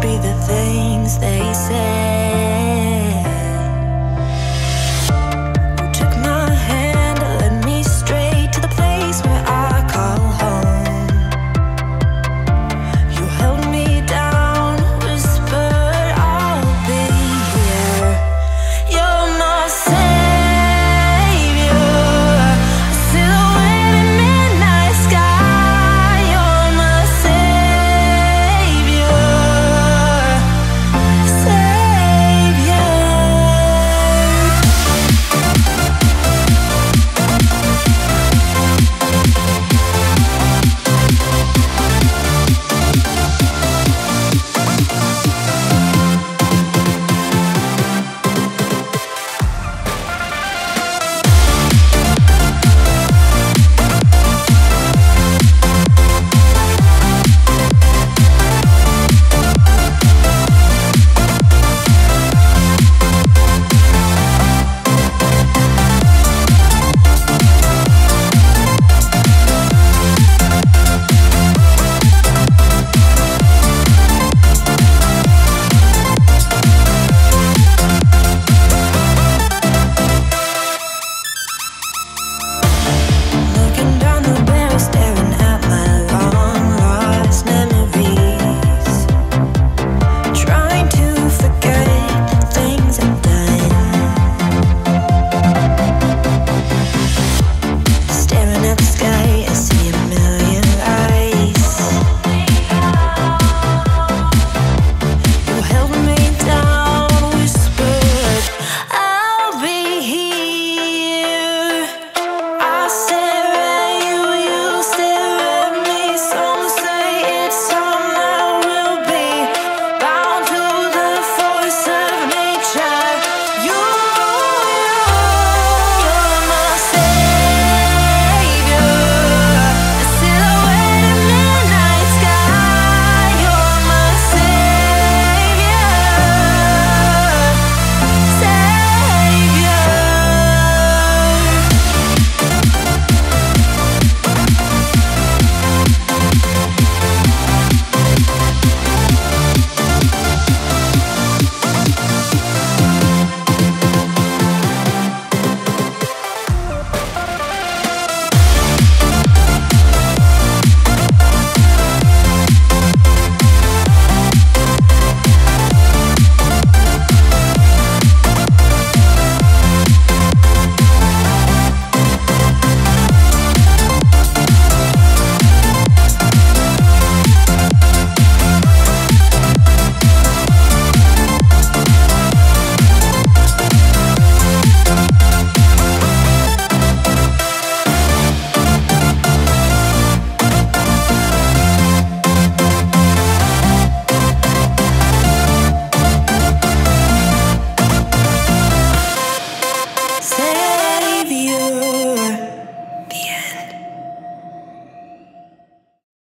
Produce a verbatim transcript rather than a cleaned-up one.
be the things they say.